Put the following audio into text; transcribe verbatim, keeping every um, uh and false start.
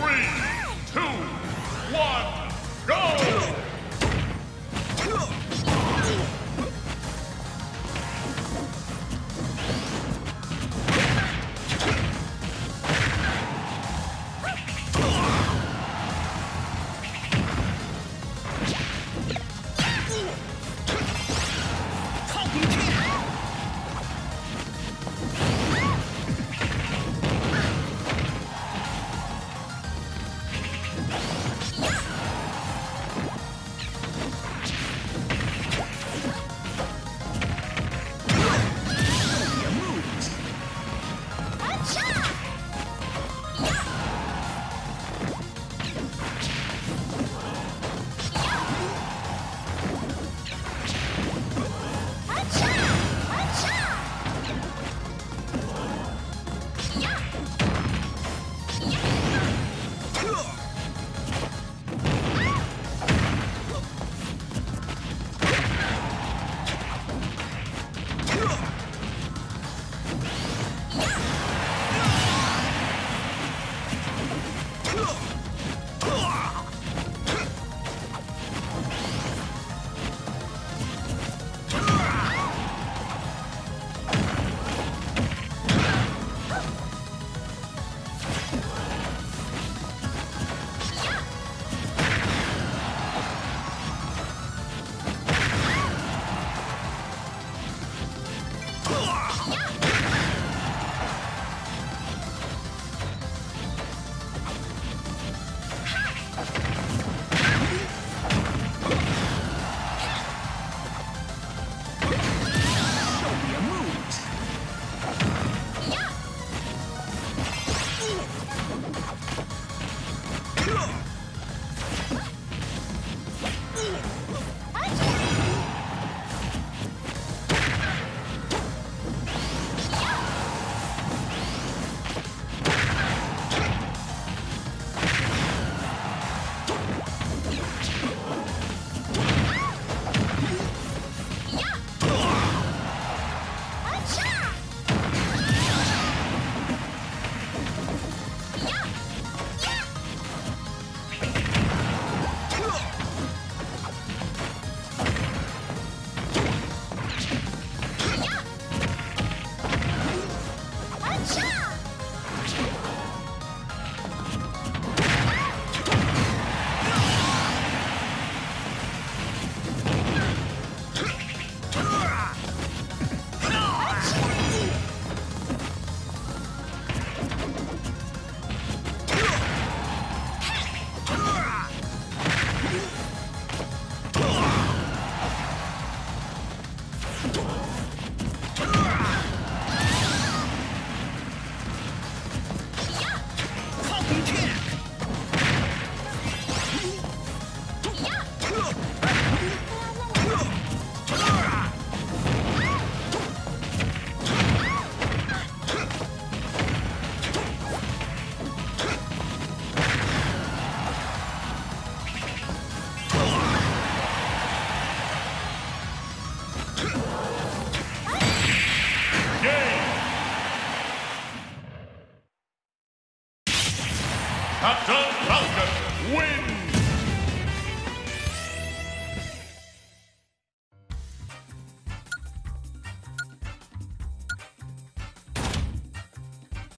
Three, two, one, go! Captain